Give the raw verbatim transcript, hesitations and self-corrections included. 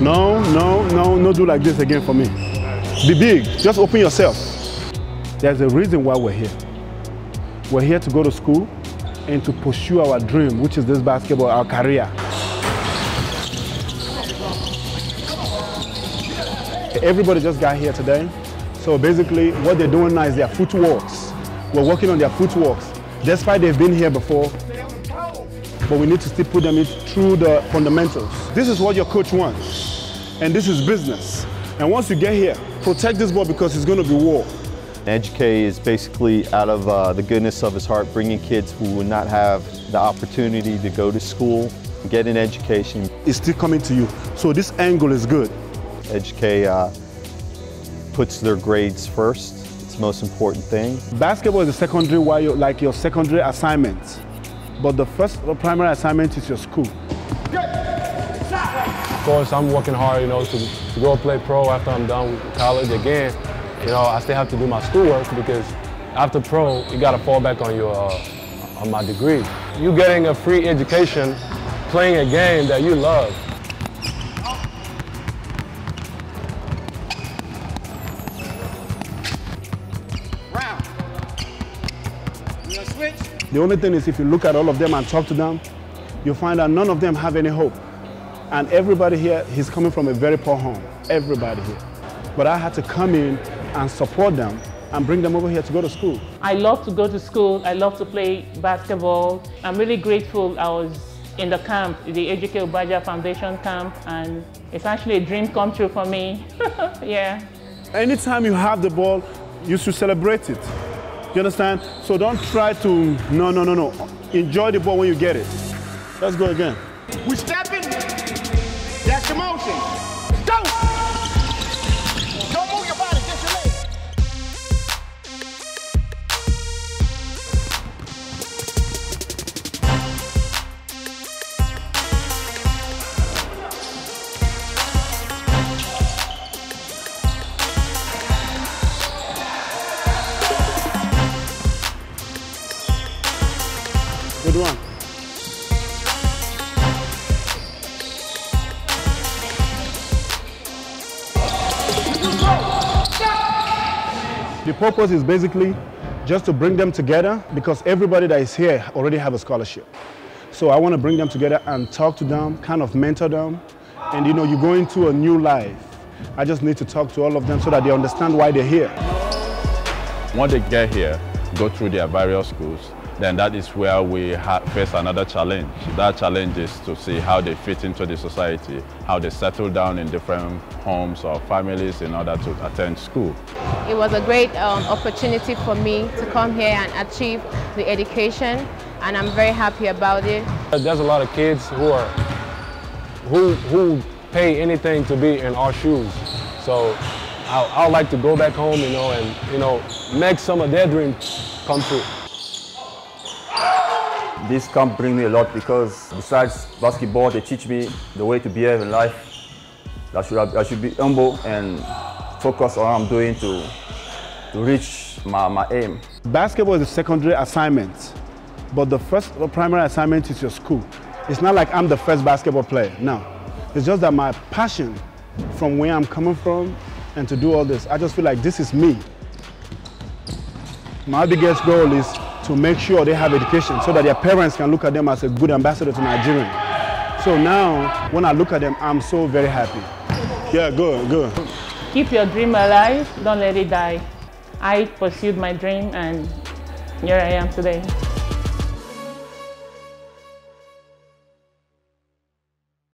No, no, no, no do like this again for me. Be big, just open yourself. There's a reason why we're here. We're here to go to school and to pursue our dream, which is this basketball, our career. Everybody just got here today. So basically what they're doing now is their footworks. We're working on their footworks. Despite they've been here before, but we need to still put them in through the fundamentals. This is what your coach wants, and this is business. And once you get here, protect this ball because it's going to be war. Ejike is basically out of uh, the goodness of his heart, bringing kids who will not have the opportunity to go to school, get an education. It's still coming to you, so this angle is good. Ejike uh, puts their grades first. It's the most important thing. Basketball is a secondary, while you're, like your secondary assignments. But the first the primary assignment is your school. Of course, I'm working hard, you know, to, to go play pro after I'm done with college again. You know, I still have to do my schoolwork because after pro, you got to fall back on your uh, on my degree. You getting a free education, playing a game that you love. The only thing is, if you look at all of them and talk to them, you'll find that none of them have any hope. And everybody here, he's coming from a very poor home, everybody here. But I had to come in and support them and bring them over here to go to school. I love to go to school. I love to play basketball. I'm really grateful I was in the camp, the Ejike Ugboaja Foundation camp, and it's actually a dream come true for me. Yeah. Anytime you have the ball, you should celebrate it. You understand? So don't try to, no, no, no, no. Enjoy the ball when you get it. Let's go again. We stepping. That's the motion. Go! Don't move your body, just your Good one. The purpose is basically just to bring them together because everybody that is here already have a scholarship. So I want to bring them together and talk to them, kind of mentor them. And you know, you go into a new life. I just need to talk to all of them so that they understand why they're here. Once they get here, go through their various schools, then that is where we face another challenge. That challenge is to see how they fit into the society, how they settle down in different homes or families in order to attend school. It was a great um, opportunity for me to come here and achieve the education, and I'm very happy about it. There's a lot of kids who are who, who pay anything to be in our shoes. So I would like to go back home, you know, and you know, make some of their dreams come true. This camp brings me a lot because besides basketball, they teach me the way to behave in life. I should, I should be humble and focus on what I'm doing to, to reach my, my aim. Basketball is a secondary assignment, but the first the primary assignment is your school. It's not like I'm the first basketball player, no. It's just that my passion from where I'm coming from and to do all this, I just feel like this is me. My biggest goal is to make sure they have education so that their parents can look at them as a good ambassador to Nigeria. So now, when I look at them, I'm so very happy. Yeah, good, good. Keep your dream alive, don't let it die. I pursued my dream and here I am today.